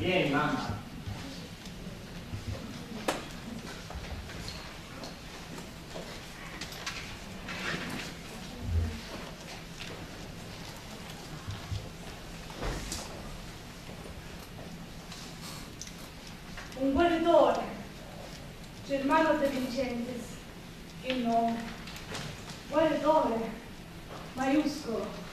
Vieni mamma. Un guaritore, Germano De Vincentis, il nome, guaritore, maiuscolo.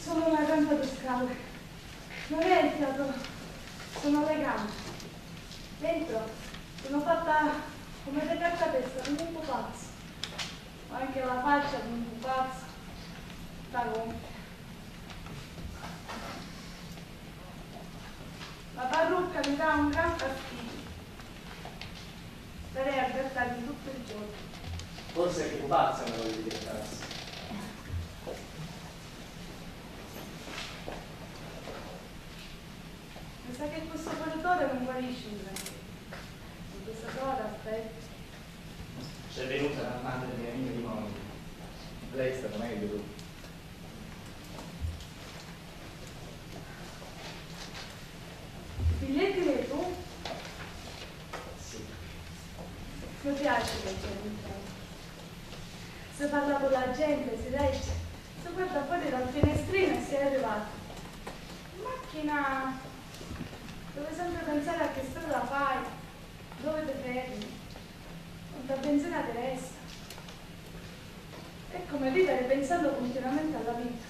Sono una gamba di scala, non è il fiato, sono le gambe. Dentro sono fatta come le cartapesta, non un pupazzo. Anche la faccia di un pupazzo da gonfia. La parrucca mi dà un gran fastidio. Starei a guardarmi tutto il giorno. Forse che pupazza me lo devi diventare. Mi sa che questo corridore non guarisce in granché. In questa cosa aspetta. C'è venuta la madre mia amica di Monica. Lei è stata meglio tu. I biglietti li tu? Sì. Mi piace leggere un po'. Se parla con la gente, si legge, si guarda fuori dal finestrino e si è arrivato. In macchina dove sempre pensare a che strada fai, dove ti fermi. Da pensare a Teresa. È come vivere pensando continuamente alla vita.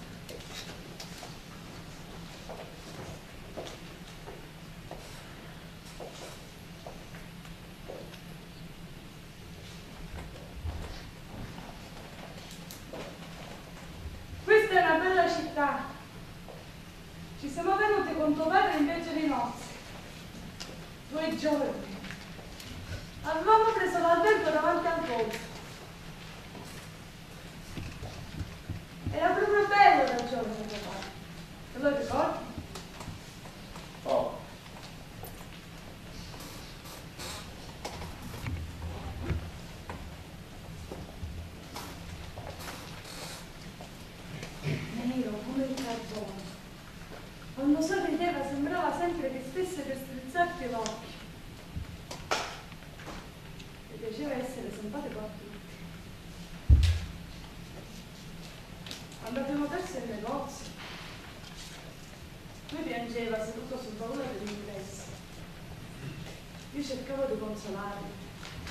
Questa è una bella città. Ci siamo venuti con tuo padre in viaggio di nozze. 2 giorni. Avevamo preso l'albergo davanti al porto. Era proprio bello quel giorno, mio padre. Te lo ricordi? Oh. Nero come il carbone. Quando sorrideva sembrava sempre che stesse per strizzarti l'occhio. Piaceva essere simpatico a tutti. Quando abbiamo perso il negozio, lui piangeva seduto sul baule dell'ingresso. Io cercavo di consolarlo,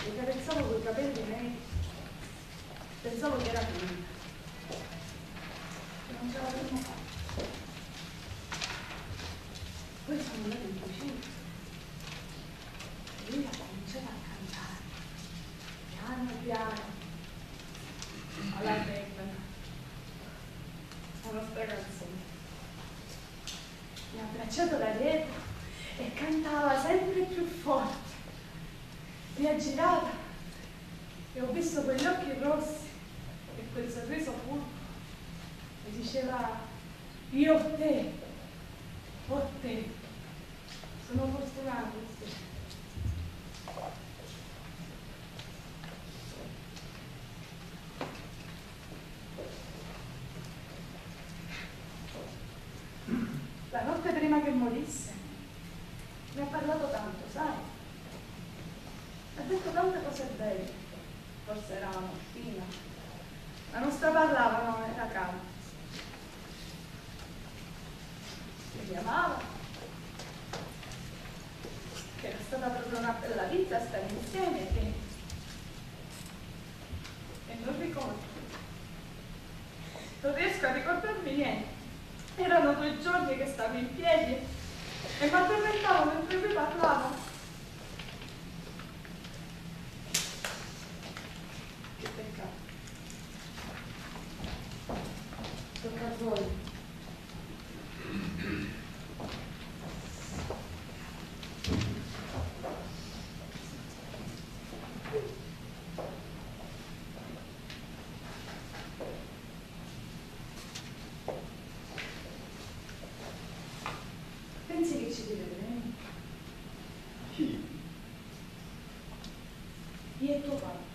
lo carezzavo coi capelli neri. Pensavo che era finita. Non ce l'avremmo fatta. Poi siamo andati in cucina. E lui ha cominciato a cantare. Piano, alla bella, la nostra canzone. Mi ha abbracciato da dietro e cantava sempre più forte. Mi ha girata e ho visto quegli occhi rossi e quel sorriso puro. E diceva, io ho te, sono fortunato. La notte prima che morisse mi ha parlato tanto, sai? Mi ha detto tante cose belle, forse era una mattina, la nostra parlava, no, era calma. Mi chiamava, che era stata proprio una bella vita stare insieme e non ricordo, non riesco a ricordarmi niente. Erano 2 giorni che stavo in piedi e mi addormentavo mentre lui parlava. Che peccato. Tocca a voi. Pensi che ci deve bene? Chi? Pietro Padre.